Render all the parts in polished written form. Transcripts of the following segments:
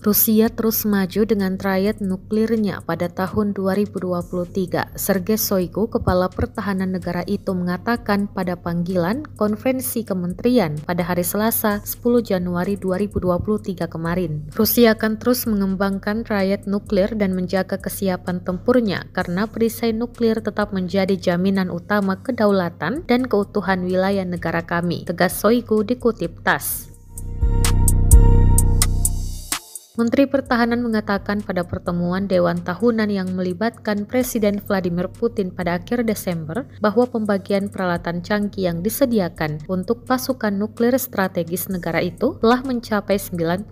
Rusia terus maju dengan triad nuklirnya pada tahun 2023. Sergei Shoigu, kepala pertahanan negara itu, mengatakan pada panggilan konvensi kementerian pada hari Selasa 10 Januari 2023 kemarin. Rusia akan terus mengembangkan triad nuklir dan menjaga kesiapan tempurnya karena perisai nuklir tetap menjadi jaminan utama kedaulatan dan keutuhan wilayah negara kami, tegas Shoigu dikutip TASS. Menteri Pertahanan mengatakan pada pertemuan Dewan Tahunan yang melibatkan Presiden Vladimir Putin pada akhir Desember bahwa pembagian peralatan canggih yang disediakan untuk pasukan nuklir strategis negara itu telah mencapai 91,3%.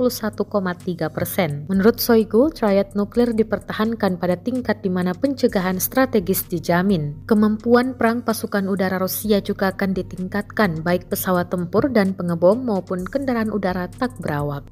Menurut Shoigu, triad nuklir dipertahankan pada tingkat di mana pencegahan strategis dijamin. Kemampuan perang pasukan udara Rusia juga akan ditingkatkan, baik pesawat tempur dan pengebom maupun kendaraan udara tak berawak.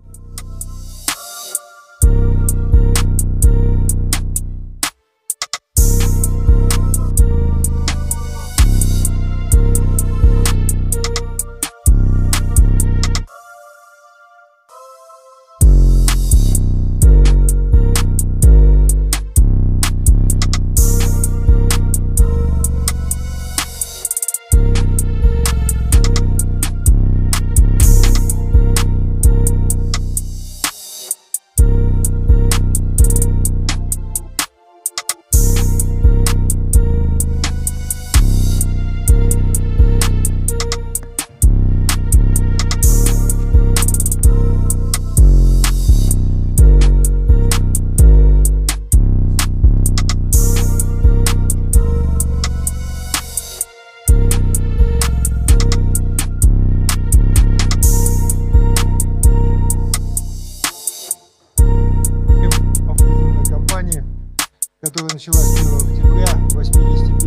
Которая началась 1 октября 85.